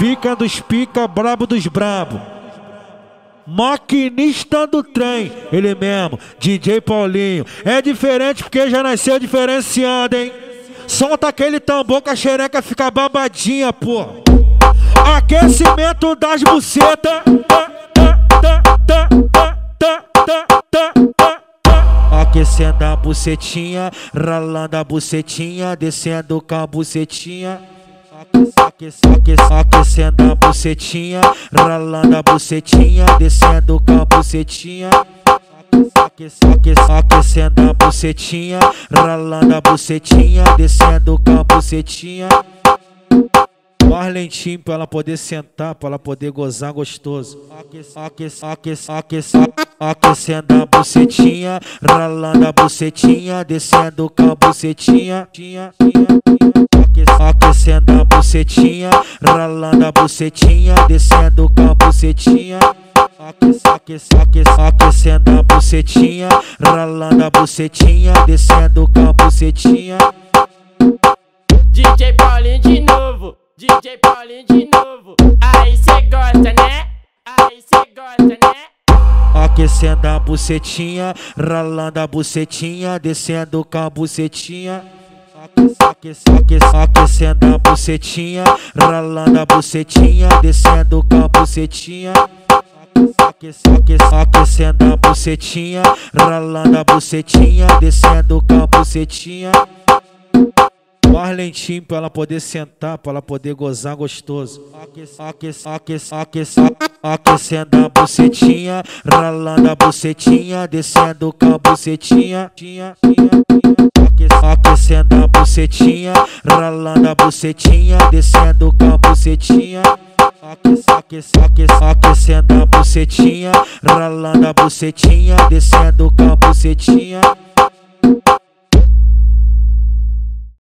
Pica dos pica, brabo dos brabo, maquinista do trem, ele mesmo, DJ Paulinho. É diferente porque já nasceu diferenciado, hein? Solta aquele tambor que a xereca fica babadinha, pô. Aquecimento das bucetas. Aquecendo a bucetinha, ralando a bucetinha, descendo com a bucetinha. Aquecendo a bucetinha, ralando a bucetinha, descendo com a bucetinha. Aquecendo a bucetinha, ralando a bucetinha, descendo com a bucetinha. Mais lentinho pra ela poder sentar, pra ela poder gozar gostoso. Aquecendo a bucetinha, ralando a bucetinha, descendo com a bucetinha. Aquecendo a bucetinha, ralando a bucetinha, descendo com a bucetinha. Aquecendo a bucetinha, ralando a bucetinha, descendo com a bucetinha. DJ Paulinho de novo, DJ Paulinho de novo. Aí cê gosta, né? Aí cê gosta, né? Aquecendo a bucetinha, ralando a bucetinha, descendo com a bucetinha. Aquecendo a bucetinha, ralando a bucetinha, descendo com a bucetinha. Aquecendo a bucetinha, ralando a bucetinha, descendo com a bucetinha. Mais lentinho pra ela poder sentar, pra ela poder gozar gostoso. Aquecendo a bucetinha, ralando a bucetinha, descendo com a bucetinha. Aquecendo a bucetinha, ralando a bucetinha, descendo com a bucetinha. Aquecendo a bucetinha, ralando a bucetinha, descendo com a bucetinha.